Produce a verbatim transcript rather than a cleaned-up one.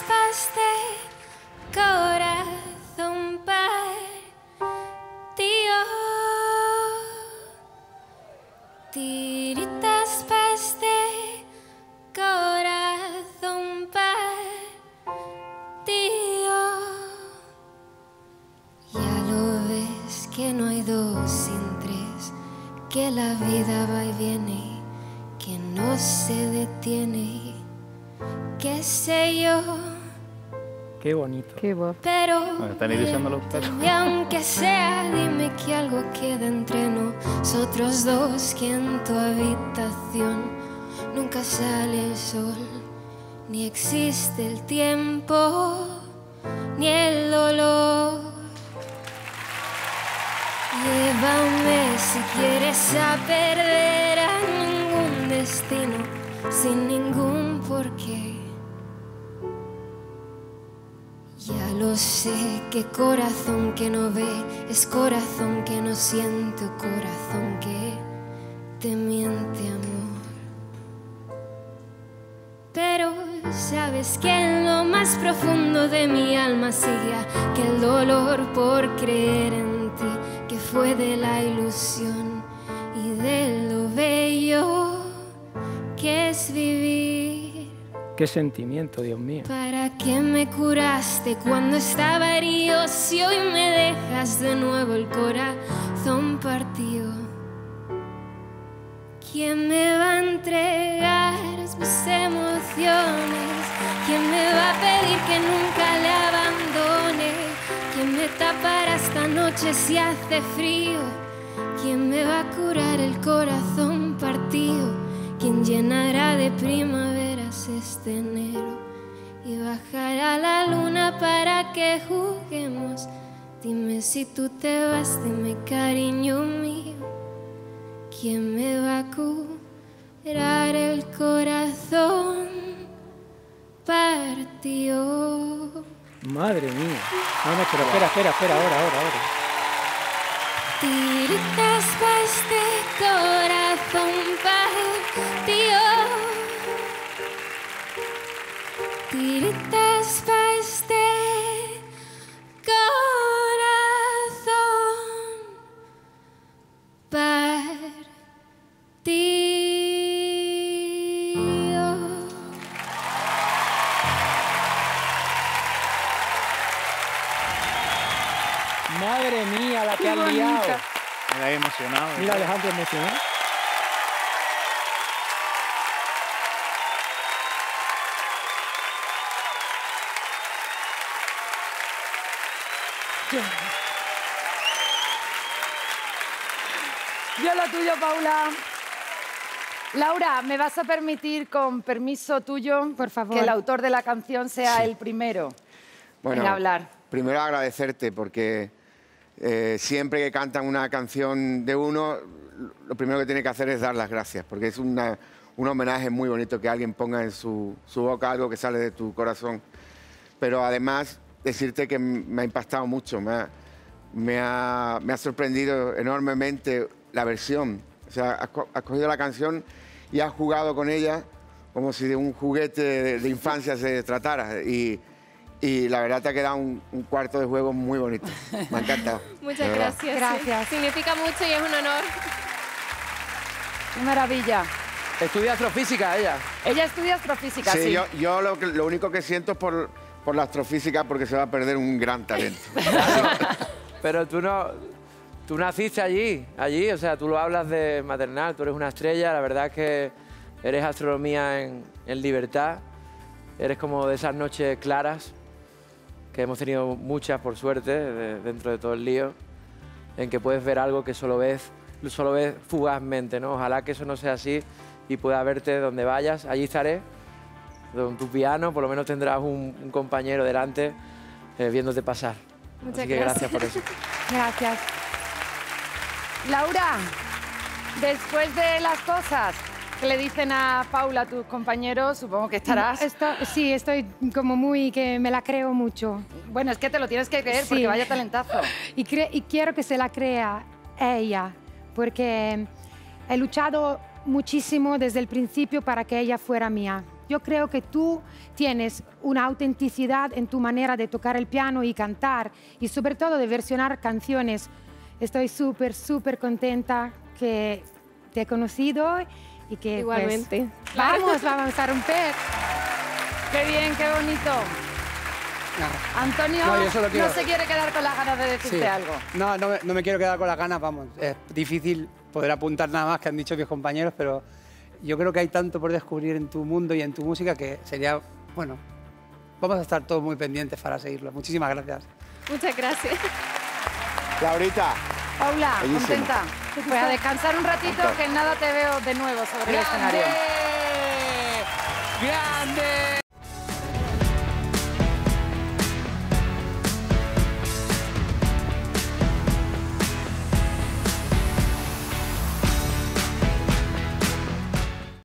raspaste, corazón partío. Tiritas paste, corazón partío. Ya lo ves que no hay dos sin tres, que la vida va y viene, que no se detiene, qué sé yo. Qué bonito. Qué guapo. Pero bueno, están ilusionando los perros. Y aunque sea, dime que algo queda entre nosotros dos, que en tu habitación nunca sale el sol, ni existe el tiempo, ni el dolor. Llévame si quieres a perder a ningún destino, sin ningún porqué. Ya lo sé que corazón que no ve es corazón que no siente, corazón que te miente, amor. Pero sabes que en lo más profundo de mi alma sigue aquel dolor por creer en ti, que fue de la ilusión y de lo bello que es vivir. Qué sentimiento, Dios mío. ¿Para qué me curaste cuando estaba herido si hoy me dejas de nuevo el corazón partido? ¿Quién me va a entregar mis emociones? ¿Quién me va a pedir que nunca le abandone? ¿Quién me tapará esta noche si hace frío? ¿Quién me va a curar el corazón partido? ¿Quién llenará de primavera este enero y bajará la luna para que juguemos? Dime si tú te vas, dime cariño mío, ¿quién me va a curar el corazón partió? Madre mía. No, no, pero espera, espera, espera, ahora, ahora, ahora. Tiritas pa' este corazón partió. Tiritas pa' este corazón partido. Madre mía, la que han liado. Me la he emocionado. Mira, Alejandro, emocionado. Yo lo tuyo, Paula. Laura, ¿me vas a permitir, con permiso tuyo, por favor, que el autor de la canción sea sí. el primero bueno, en hablar? Primero agradecerte, porque eh, siempre que cantan una canción de uno, lo primero que tiene que hacer es dar las gracias, porque es una, un homenaje muy bonito que alguien ponga en su, su boca algo que sale de tu corazón. Pero además, decirte que me ha impactado mucho, me ha, me ha, me ha sorprendido enormemente la versión. O sea, has, co has cogido la canción y has jugado con ella como si de un juguete de, de infancia se tratara. Y, y la verdad te ha quedado un, un cuarto de juego muy bonito. Me ha encantado. Muchas gracias. Gracias. Sí, significa mucho y es un honor. Qué maravilla. Estudia astrofísica ella. Ella estudia astrofísica, sí. Sí, yo, yo lo, lo único que siento es por... por la astrofísica, porque se va a perder un gran talento. Pero tú no, tú naciste allí, allí, o sea, tú lo hablas de maternal, tú eres una estrella, la verdad es que eres astronomía en, en libertad, eres como de esas noches claras, que hemos tenido muchas, por suerte, de, dentro de todo el lío, en que puedes ver algo que solo ves, solo ves fugazmente, ¿no? Ojalá que eso no sea así y pueda verte donde vayas, allí estaré, con tu piano, por lo menos tendrás un, un compañero delante eh, viéndote pasar. Muchas Así que gracias. gracias por eso. Gracias. Laura, después de las cosas que le dicen a Paula, tus compañeros, supongo que estarás... Esto, sí, estoy como muy... que me la creo mucho. Bueno, es que te lo tienes que creer, sí, porque vaya talentazo. Y, cre y quiero que se la crea ella, porque he luchado muchísimo desde el principio para que ella fuera mía. Yo creo que tú tienes una autenticidad en tu manera de tocar el piano y cantar, y sobre todo de versionar canciones. Estoy súper, súper contenta que te he conocido y que... Igualmente. Pues, vamos, vamos a romper. Qué bien, qué bonito. No. Antonio no, quiero... no se quiere quedar con las ganas de decirte sí. algo. No, no me, no me quiero quedar con las ganas, vamos. Es difícil poder apuntar nada más que han dicho mis compañeros, pero yo creo que hay tanto por descubrir en tu mundo y en tu música que sería, bueno, vamos a estar todos muy pendientes para seguirlo. Muchísimas gracias. Muchas gracias. Laurita. Paula, bellísimo. Contenta. Voy a descansar un ratito, que en nada te veo de nuevo sobre el escenario. ¡Grande! ¡Grande!